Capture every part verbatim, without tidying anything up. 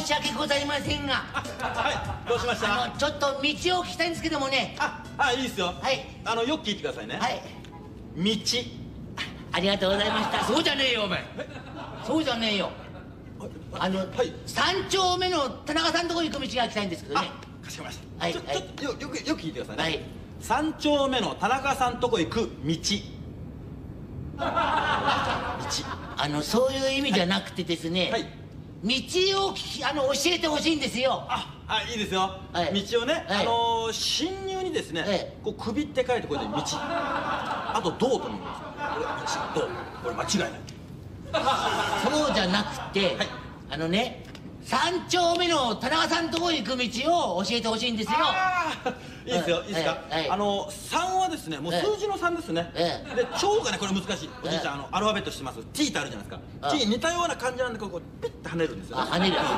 申し訳ございませんが、はい、どうしました？あのちょっと道を聞きたいんですけどもね。ああ、いいですよ。はい、あのよく聞いてくださいね。はい、道。 あ, ありがとうございました。そうじゃねえよお前、そうじゃねえよ。あの、はい、三丁目の田中さんのとこ行く道が行きたいんですけどね。あ、かしこまりました。ちょっとよくよく聞いてくださいね。三丁目の田中さんとこ行く道。道、あのそういう意味じゃなくてですね、道をあの教えてほしいんですよ。ああ、いいですよ。道をね、あの進入にですね、こう首って書いてこれで道、あと道と思います。これ道、道、これ間違いない。そうじゃなくて、あのね、三丁目の田中さんのとこ行く道を教えてほしいんですよ。いいですよ、いいですか。あのさんはですね、もう数字のさんですね。で丁がね、これ難しい。おじいちゃん、あのアルファベットしてます。T ってあるじゃないですか。T 似たような感じなんで、ここピッて跳ねるんですよ。跳ねるやつね。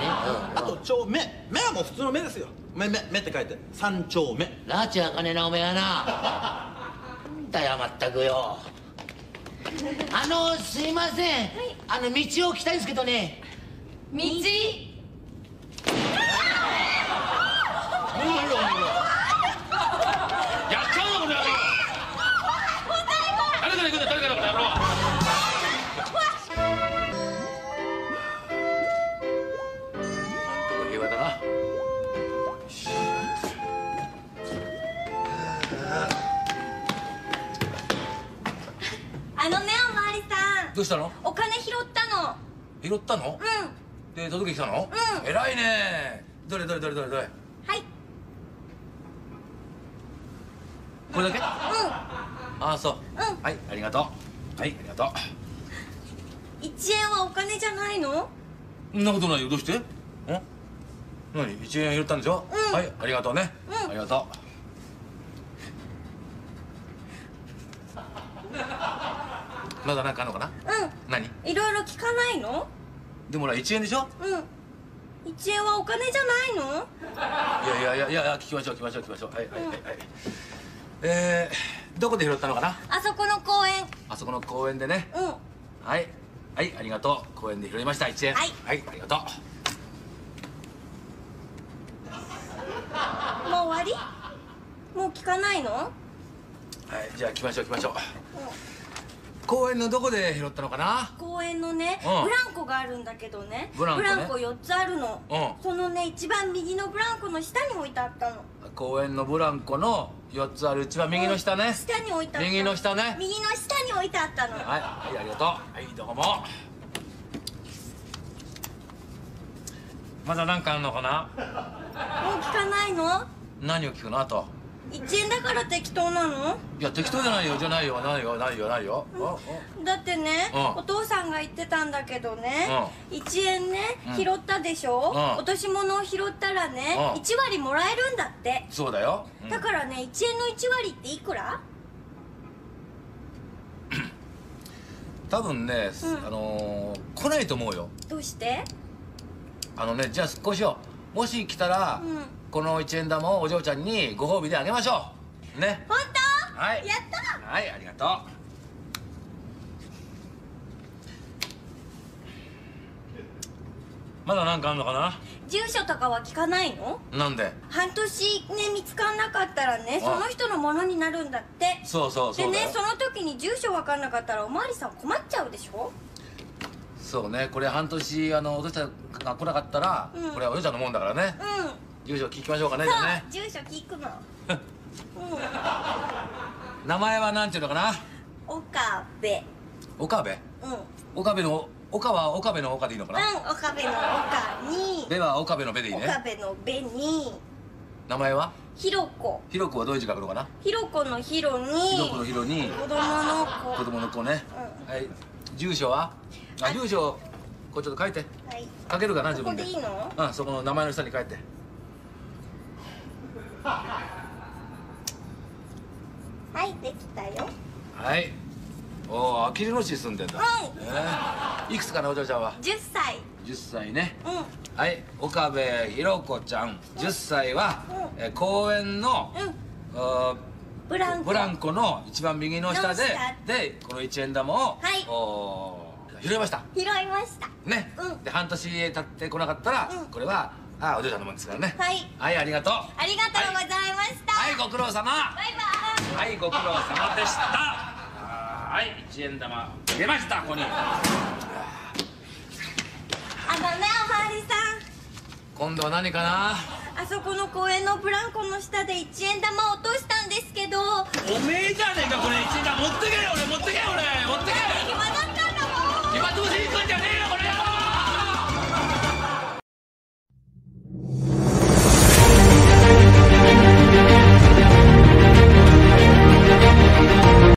あと丁目、目はもう普通の目ですよ。目目目って書いて三丁目。ラチあかねえなおめえはな。なんだよまったくよ。あのすいません。あの道を聞きたいんですけどね。道。あのね、おまわりさん。どうしたの？お金拾ったの。拾ったの？うん。で、届け来たの？うん。偉いね。どれどれどれどれどれ。はい。これだけ？うん。ああ、そう。うん。はい、ありがとう。はい、ありがとう。いちえんはお金じゃないの？そんなことないよ。どうして？ん？何？いちえん拾ったんでしょ？うん。はい、ありがとうね。うん。ありがとう。まだなんかあんのかな。うん。何？いろいろ聞かないの？でもほらいちえんでしょ？うん。いちえんはお金じゃないの？いやいやいやいや、聞きましょう聞きましょう聞きましょう。はいはいはいはい。えー、どこで拾ったのかな？あそこの公園。あそこの公園でね。うん。はいはい、ありがとう。公園で拾いましたいちえん。はいはい、ありがとう。もう終わり？もう聞かないの？はい、じゃあ聞きましょう聞きましょう。公園のどこで拾ったのかな？公園のね、ブランコがあるんだけどね、ブランコよっつあるの。そのね、一番右のブランコの下に置いてあったの。公園のブランコのよっつある一番右の下ね。下に置いてあった。右の下ね。右の下に置いてあったの。はい、はい、ありがとう。はい、どうも。まだ何かあんのかな？もう聞かないの？何を聞くの？あといちえんだから適当なの？いや、適当じゃないよじゃないよないよないよないよ。だってね、お父さんが言ってたんだけどね、いちえんね拾ったでしょ。落とし物を拾ったらね、いちわりもらえるんだって。そうだよ。だからね、いちえんのいちわりっていくら？多分ね、あの来ないと思うよ。どうして？あのね、じゃあこうしよう。もし来たらこの一円玉をお嬢ちゃんにご褒美であげましょうね。本当？はい、やった。はい、ありがとう。まだ何かあんのかな？住所とかは聞かないの？なんで？半年ね、見つかんなかったらね、その人のものになるんだって。そうそうそう。でね、その時に住所分かんなかったらおまわりさん困っちゃうでしょ。そうね、これ半年あのお嬢ちゃんが来なかったら、うん、これはお嬢ちゃんのもんだからね。うん、住所聞きましょうかね。住所聞くの。名前はなんていうのかな？岡部。岡部。うん。岡部の岡は岡部の岡でいいのかな？うん、岡部の岡に。べは岡部のべでいいね。岡部のべに。名前は？ひろこ。ひろこはどういう字書くのかな？ひろこのひろに。ひろこのひろに。子供の子。子供の子ね。はい。住所は？あ、住所こうちょっと書いて。はい。書けるかな自分で。ここでいいの？うん、そこの名前の下に書いて。はい、できたよ。はい、おお、あきる野市に住んでんだ。はい、いくつかなお嬢ちゃんは？じゅっさい。じゅっさいね。うん。はい、岡部ひろこちゃんじゅっさいは公園のブランコの一番右の下ででこの一円玉を拾いました拾いましたね、うん、で半年経ってこなかったら、うん、これはああお嬢ちゃんのもんですからね。はいはい、ありがとうありがとうございました。はい、はい、ご苦労様。バイバイ。はい、ご苦労様でした。はい、一円玉出ました。ここにあのね、おまわりさん、今度は何かな。あそこの公園のブランコの下で一円玉落としたんですけど。おめえじゃねえか。これ一円玉持ってけよ。俺持ってけよ。俺持ってけよ。